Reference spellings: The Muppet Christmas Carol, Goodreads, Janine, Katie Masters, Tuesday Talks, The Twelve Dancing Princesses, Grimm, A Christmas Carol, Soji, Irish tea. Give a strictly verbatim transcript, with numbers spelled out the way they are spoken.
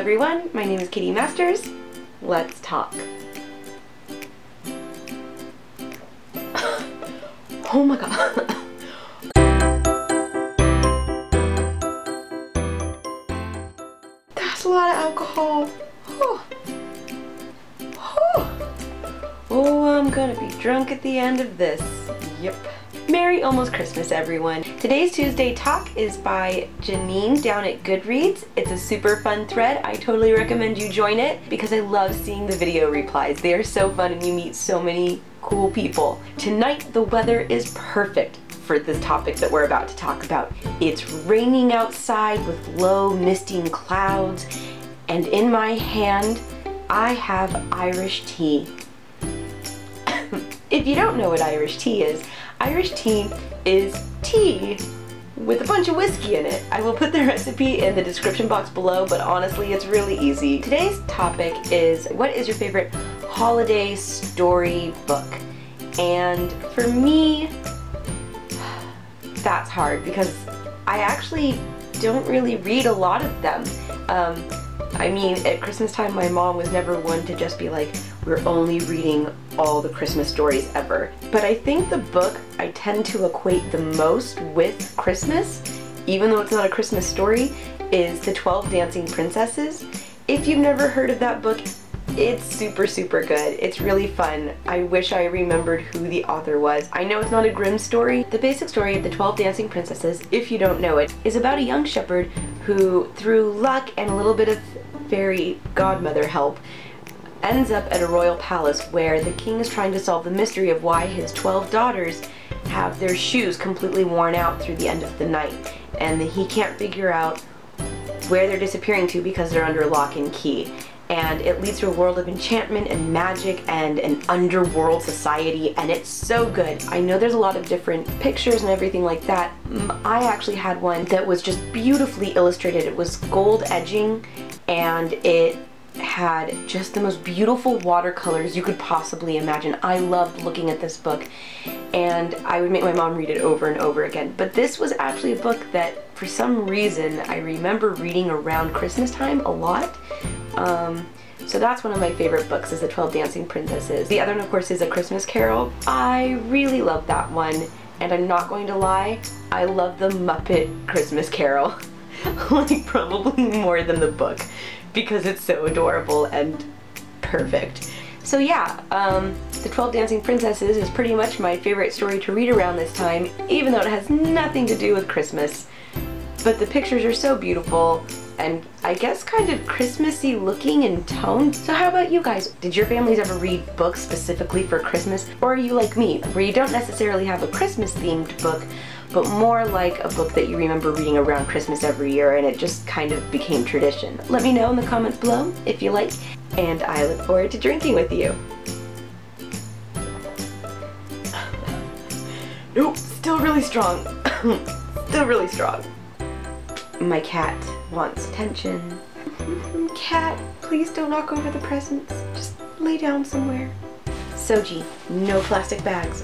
everyone, my name is Katie Masters. Let's talk. Oh my god. That's a lot of alcohol. Oh. Oh. Oh, I'm gonna be drunk at the end of this. Yep. Merry almost Christmas, everyone. Today's Tuesday Talk is by Janine down at Goodreads. It's a super fun thread. I totally recommend you join it because I love seeing the video replies. They are so fun and you meet so many cool people. Tonight, the weather is perfect for this topic that we're about to talk about. It's raining outside with low misting clouds, and in my hand, I have Irish tea. If you don't know what Irish tea is, Irish tea is tea with a bunch of whiskey in it. I will put the recipe in the description box below, but honestly, it's really easy. Today's topic is, what is your favorite holiday story book? And for me, that's hard because I actually don't really read a lot of them. Um, I mean, at Christmas time, my mom was never one to just be like, we're only reading all the Christmas stories ever. But I think the book I tend to equate the most with Christmas, even though it's not a Christmas story, is The Twelve Dancing Princesses. If you've never heard of that book, it's super, super good. It's really fun. I wish I remembered who the author was. I know it's not a Grimm story. The basic story of The Twelve Dancing Princesses, if you don't know it, is about a young shepherd who, through luck and a little bit of fairy godmother help, ends up at a royal palace where the king is trying to solve the mystery of why his twelve daughters have their shoes completely worn out through the end of the night. And he can't figure out where they're disappearing to because they're under lock and key. And it leads to a world of enchantment and magic and an underworld society, and it's so good. I know there's a lot of different pictures and everything like that. I actually had one that was just beautifully illustrated. It was gold edging, and it had just the most beautiful watercolors you could possibly imagine. I loved looking at this book, and I would make my mom read it over and over again. But this was actually a book that, for some reason, I remember reading around Christmas time a lot. Um, so that's one of my favorite books, is The Twelve Dancing Princesses. The other one, of course, is A Christmas Carol. I really love that one, and I'm not going to lie, I love The Muppet Christmas Carol. Like, probably more than the book, because it's so adorable and perfect. So yeah, um, The Twelve Dancing Princesses is pretty much my favorite story to read around this time, even though it has nothing to do with Christmas. But the pictures are so beautiful, and I guess kind of Christmassy looking in tone. So how about you guys? Did your families ever read books specifically for Christmas? Or are you like me, where you don't necessarily have a Christmas-themed book, but more like a book that you remember reading around Christmas every year and it just kind of became tradition? Let me know in the comments below if you like, and I look forward to drinking with you. Nope, still really strong. Still really strong. My cat wants attention. Cat, please don't knock over the presents. Just lay down somewhere. Soji, no plastic bags.